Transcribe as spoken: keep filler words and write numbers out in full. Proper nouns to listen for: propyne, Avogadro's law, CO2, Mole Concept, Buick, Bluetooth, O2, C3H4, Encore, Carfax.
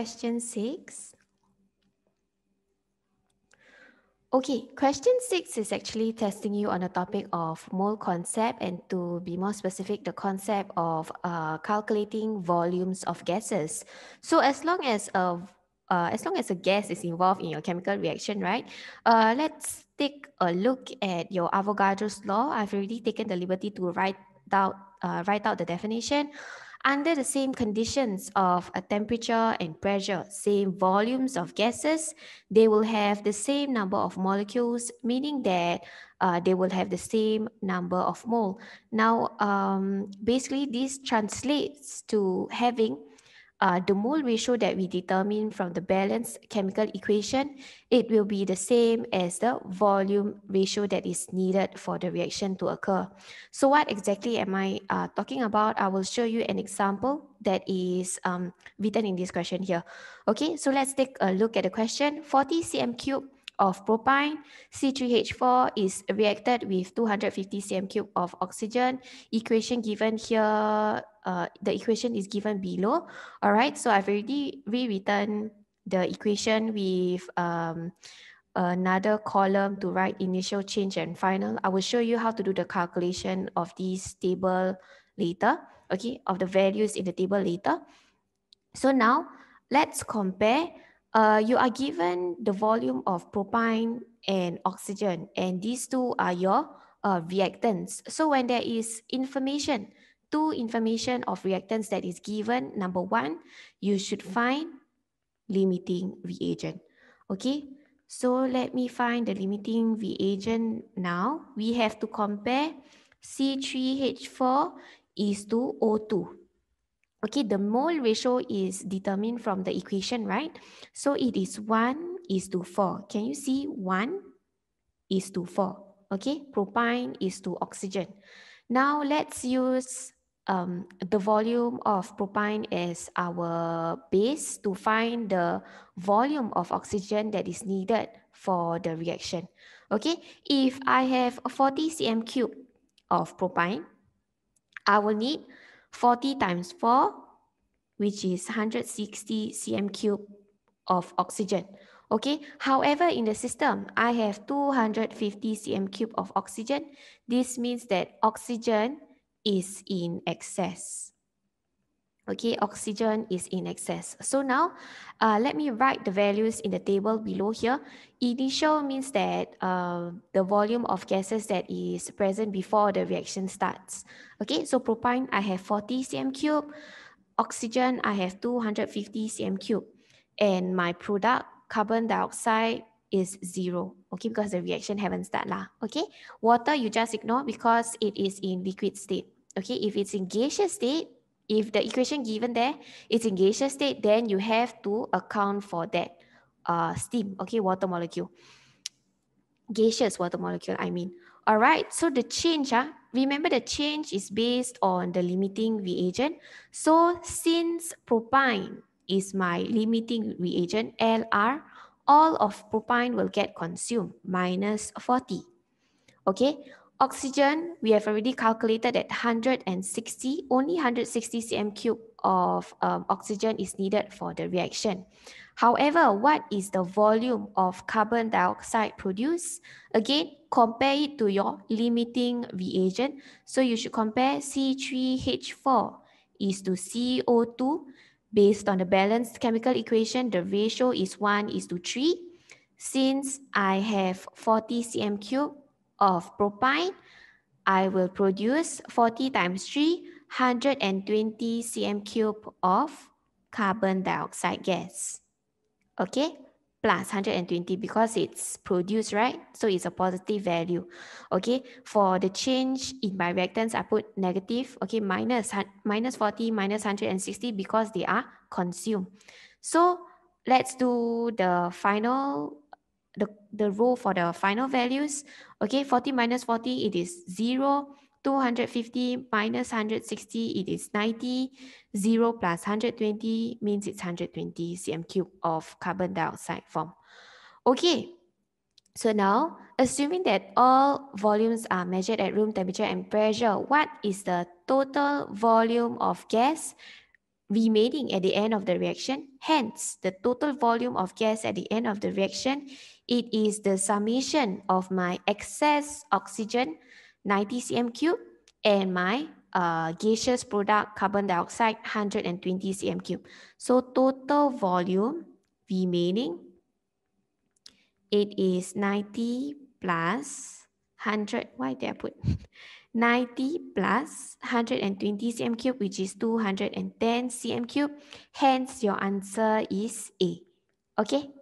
question six. Okay, question six is actually testing you on the topic of mole concept, and to be more specific, the concept of uh, calculating volumes of gases. So as long as a uh, as long as a gas is involved in your chemical reaction, right? Uh, let's take a look at your Avogadro's law. I've already taken the liberty to write out uh, write out the definition. Under the same conditions of a temperature and pressure, same volumes of gases, they will have the same number of molecules, meaning that uh, they will have the same number of mole. Now, um, basically, this translates to having uh, the mole ratio that we determine from the balanced chemical equation. It will be the same as the volume ratio that is needed for the reaction to occur. So what exactly am I uh, talking about? I will show you an example that is um, written in this question here. Okay, so let's take a look at the question. forty centimeters cubed of propyne, C three H four is reacted with two hundred fifty centimeters cubed of oxygen. Equation given here, uh, the equation is given below. All right, so I've already rewritten the equation with um, another column to write initial change and final. I will show you how to do the calculation of this table later, okay, of the values in the table later. So now let's compare. Uh, you are given the volume of propyne and oxygen, and these two are your uh, reactants. So when there is information, two information of reactants that is given, number one, you should find limiting reagent. Okay, so let me find the limiting reagent now. We have to compare C three H four is to O two. Okay, the mole ratio is determined from the equation, right? So it is one is to four. Can you see one is to four? Okay, propyne is to oxygen. Now let's use um, the volume of propyne as our base to find the volume of oxygen that is needed for the reaction. Okay, if I have forty centimeters cubed of propyne, I will need forty times four, which is one hundred sixty centimeters cubed of oxygen. Okay, however, in the system, I have two hundred fifty centimeters cubed of oxygen. This means that oxygen is in excess. Okay, oxygen is in excess. So now, uh, let me write the values in the table below here. Initial means that uh, the volume of gases that is present before the reaction starts. Okay, so propyne, I have forty centimeters cubed. Oxygen, I have two hundred fifty centimeters cubed. And my product, carbon dioxide, is zero. Okay, because the reaction haven't started lah. Okay, water, you just ignore because it is in liquid state. Okay, if it's in gaseous state, if the equation given there is in gaseous state, then you have to account for that uh, steam, okay, water molecule. Gaseous water molecule, I mean. All right, so the change, huh? Remember the change is based on the limiting reagent. So since propyne is my limiting reagent, L R, all of propyne will get consumed, minus forty, okay? Oxygen, we have already calculated at one hundred sixty, only one hundred sixty centimeters cubed of um, oxygen is needed for the reaction. However, what is the volume of carbon dioxide produced? Again, compare it to your limiting reagent. So you should compare C three H four is to C O two. Based on the balanced chemical equation, the ratio is one is to three. Since I have forty centimeters cubed of propyne, I will produce forty times three, one hundred twenty centimeters cubed of carbon dioxide gas. Okay, plus one hundred twenty because it's produced, right? So it's a positive value. Okay, for the change in my reactants, I put negative, okay, minus, minus forty, minus one hundred sixty because they are consumed. So let's do the final The, the row for the final values. Okay, forty minus forty, it is zero. two hundred fifty minus one hundred sixty, it is ninety. zero plus one hundred twenty means it's one hundred twenty centimeters cubed of carbon dioxide form. Okay, so now, assuming that all volumes are measured at room temperature and pressure, what is the total volume of gas remaining at the end of the reaction. Hence, the total volume of gas at the end of the reaction, it is the summation of my excess oxygen, ninety centimeters cubed, and my uh, gaseous product, carbon dioxide, one hundred twenty centimeters cubed. So total volume remaining, it is ninety plus one hundred, why did I put ninety plus one hundred twenty centimeters cubed, which is two hundred ten centimeters cubed. Hence, your answer is A. Okay.